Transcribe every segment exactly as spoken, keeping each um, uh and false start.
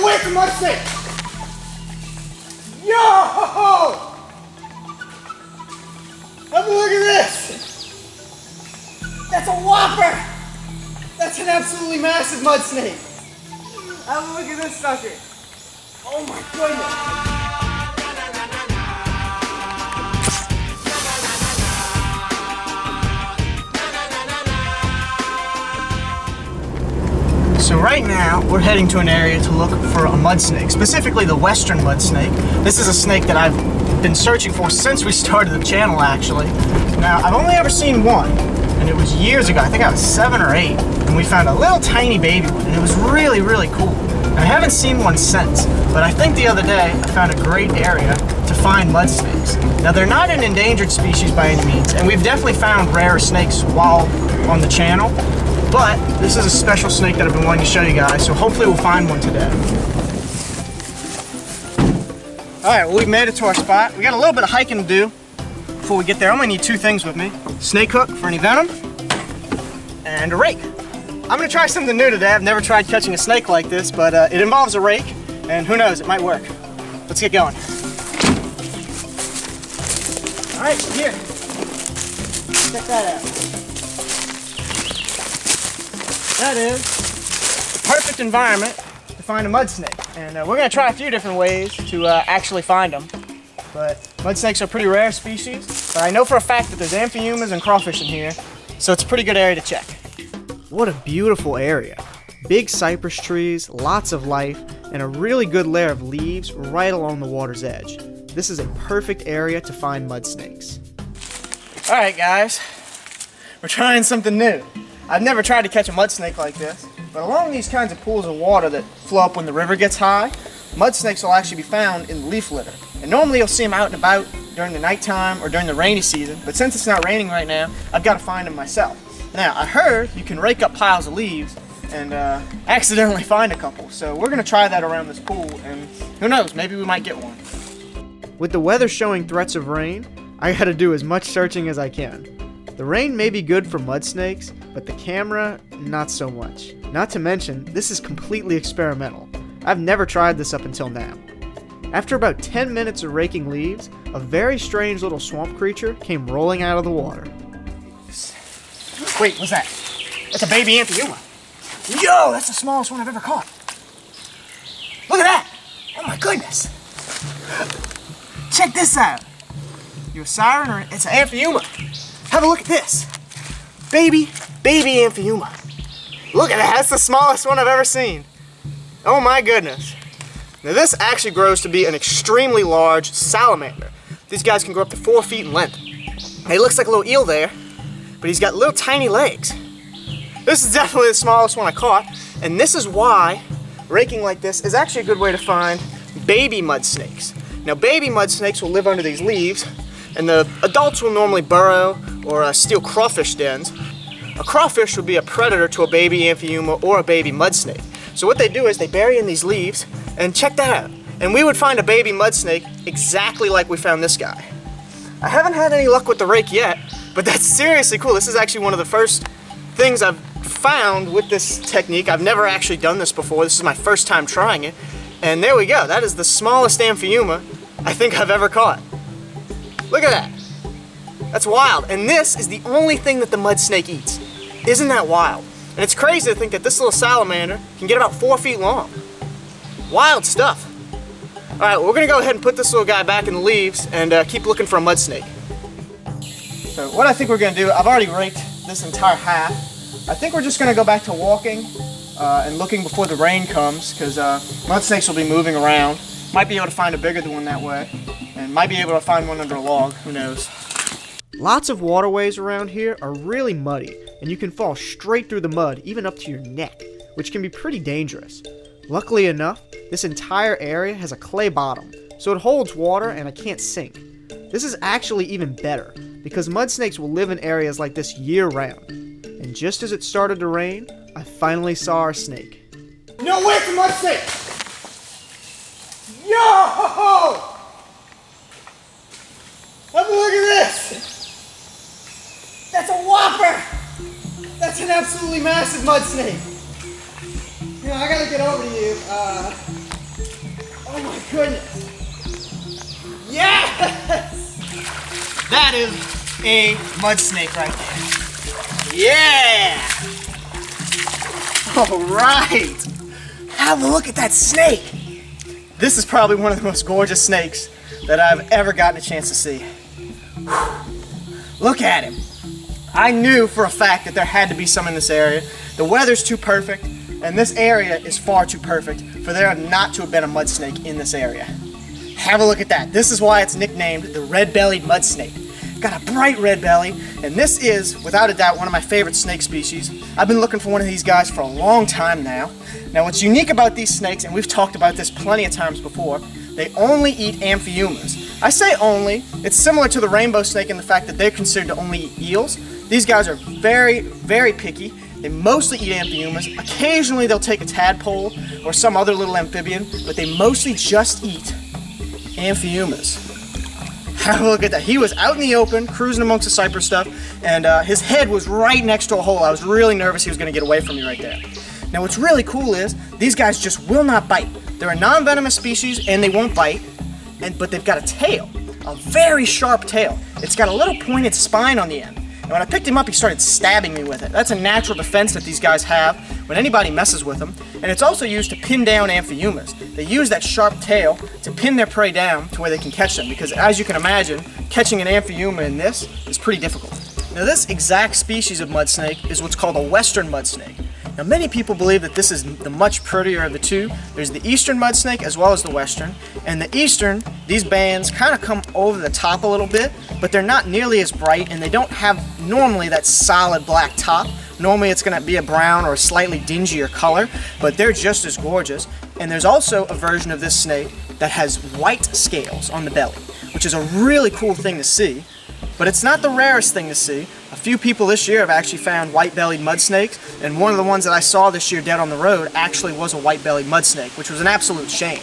Away from Mud Snake! Yo! Have a look at this! That's a whopper! That's an absolutely massive Mud Snake! Have a look at this sucker! Oh my goodness! So right now, we're heading to an area to look for a mud snake, specifically the western mud snake. This is a snake that I've been searching for since we started the channel, actually. Now, I've only ever seen one, and it was years ago. I think I was seven or eight, and we found a little tiny baby one, and it was really, really cool. And I haven't seen one since, but I think the other day, I found a great area to find mud snakes. Now, they're not an endangered species by any means, and we've definitely found rare snakes while on the channel. But this is a special snake that I've been wanting to show you guys, so hopefully we'll find one today. Alright, well, we've made it to our spot. We got a little bit of hiking to do before we get there. I only need two things with me. Snake hook for any venom, and a rake. I'm going to try something new today. I've never tried catching a snake like this, but uh, it involves a rake, and who knows, it might work. Let's get going. Alright, here. Check that out. That is the perfect environment to find a mud snake. And uh, we're going to try a few different ways to uh, actually find them. But mud snakes are a pretty rare species. But I know for a fact that there's amphiumas and crawfish in here, so it's a pretty good area to check. What a beautiful area. Big cypress trees, lots of life, and a really good layer of leaves right along the water's edge. This is a perfect area to find mud snakes. Alright guys, we're trying something new. I've never tried to catch a mud snake like this, but along these kinds of pools of water that flow up when the river gets high, mud snakes will actually be found in leaf litter. And normally you'll see them out and about during the nighttime or during the rainy season, but since it's not raining right now, I've got to find them myself. Now, I heard you can rake up piles of leaves and uh, accidentally find a couple, so we're going to try that around this pool, and who knows, maybe we might get one. With the weather showing threats of rain, I got to do as much searching as I can. The rain may be good for mud snakes, but the camera, not so much. Not to mention, this is completely experimental. I've never tried this up until now. After about ten minutes of raking leaves, a very strange little swamp creature came rolling out of the water. Wait, what's that? That's a baby amphiuma. Yo, that's the smallest one I've ever caught. Look at that! Oh my goodness! Check this out! You a siren or it's an amphiuma? Have a look at this. Baby, baby amphiuma. Look at that, that's the smallest one I've ever seen. Oh my goodness. Now this actually grows to be an extremely large salamander. These guys can grow up to four feet in length. Now, he looks like a little eel there, but he's got little tiny legs. This is definitely the smallest one I caught, and this is why raking like this is actually a good way to find baby mud snakes. Now baby mud snakes will live under these leaves, and the adults will normally burrow or uh, steal crawfish dens. A crawfish would be a predator to a baby amphiuma or a baby mud snake. So what they do is they bury in these leaves, and check that out. And we would find a baby mud snake exactly like we found this guy. I haven't had any luck with the rake yet, but that's seriously cool. This is actually one of the first things I've found with this technique. I've never actually done this before. This is my first time trying it. And there we go. That is the smallest amphiuma I think I've ever caught. Look at that. That's wild. And this is the only thing that the mud snake eats. Isn't that wild? And it's crazy to think that this little salamander can get about four feet long. Wild stuff. All right, well, we're going to go ahead and put this little guy back in the leaves and uh, keep looking for a mud snake. So what I think we're going to do, I've already raked this entire half. I think we're just going to go back to walking uh, and looking before the rain comes, because uh, mud snakes will be moving around. Might be able to find a bigger one that way. And might be able to find one under a log, who knows. Lots of waterways around here are really muddy, and you can fall straight through the mud, even up to your neck, which can be pretty dangerous. Luckily enough, this entire area has a clay bottom, so it holds water and I can't sink. This is actually even better, because mud snakes will live in areas like this year-round. And just as it started to rain, I finally saw our snake. No way for mud snake! Yo! Have a look at this! That's a whopper! That's an absolutely massive mud snake. You know, I gotta get over to you. Uh, Oh my goodness. Yes! That is a mud snake right there. Yeah! All right. Have a look at that snake. This is probably one of the most gorgeous snakes that I've ever gotten a chance to see. Whew. Look at him. I knew for a fact that there had to be some in this area. The weather's too perfect, and this area is far too perfect for there not to have been a mud snake in this area. Have a look at that. This is why it's nicknamed the red-bellied mud snake. Got a bright red belly, and this is, without a doubt, one of my favorite snake species. I've been looking for one of these guys for a long time now. Now what's unique about these snakes, and we've talked about this plenty of times before, they only eat Amphiumas. I say only, it's similar to the rainbow snake in the fact that they're considered to only eat eels. These guys are very, very picky. They mostly eat Amphiumas. Occasionally they'll take a tadpole or some other little amphibian, but they mostly just eat Amphiumas. Have a look at that. He was out in the open, cruising amongst the cypress stuff, and uh, his head was right next to a hole. I was really nervous he was going to get away from me right there. Now what's really cool is, these guys just will not bite. They're a non-venomous species and they won't bite, and but they've got a tail, a very sharp tail. It's got a little pointed spine on the end. And when I picked him up, he started stabbing me with it. That's a natural defense that these guys have when anybody messes with them. And it's also used to pin down Amphiumas. They use that sharp tail to pin their prey down to where they can catch them. Because as you can imagine, catching an Amphiuma in this is pretty difficult. Now this exact species of mud snake is what's called a western mud snake. Now many people believe that this is the much prettier of the two. There's the eastern mud snake as well as the western. And the eastern, these bands kind of come over the top a little bit, but they're not nearly as bright and they don't have normally that solid black top. Normally it's going to be a brown or a slightly dingier color, but they're just as gorgeous. And there's also a version of this snake that has white scales on the belly, which is a really cool thing to see. But it's not the rarest thing to see. A few people this year have actually found white-bellied mud snakes, and one of the ones that I saw this year dead on the road actually was a white-bellied mud snake, which was an absolute shame.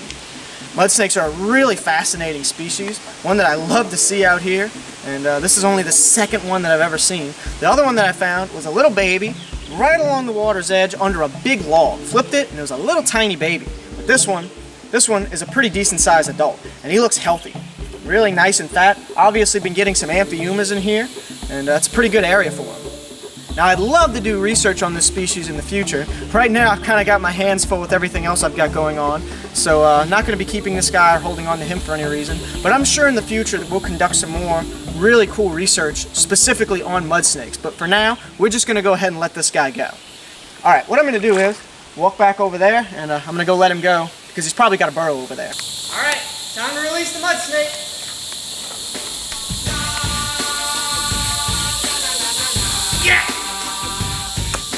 Mud snakes are a really fascinating species, one that I love to see out here, and uh, this is only the second one that I've ever seen. The other one that I found was a little baby right along the water's edge under a big log. Flipped it, and it was a little tiny baby. But this one, this one is a pretty decent-sized adult, and he looks healthy. Really nice and fat. Obviously been getting some Amphiumas in here, and that's uh, a pretty good area for them. Now I'd love to do research on this species in the future. Right now I've kind of got my hands full with everything else I've got going on, so uh, I'm not going to be keeping this guy or holding on to him for any reason, but I'm sure in the future that we'll conduct some more really cool research specifically on mud snakes. But for now, we're just going to go ahead and let this guy go. Alright, what I'm going to do is walk back over there, and uh, I'm going to go let him go, because he's probably got a burrow over there. Alright, time to release the mud snake.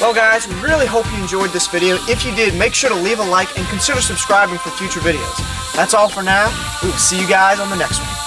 Well guys, we really hope you enjoyed this video. If you did, make sure to leave a like and consider subscribing for future videos. That's all for now. We will see you guys on the next one.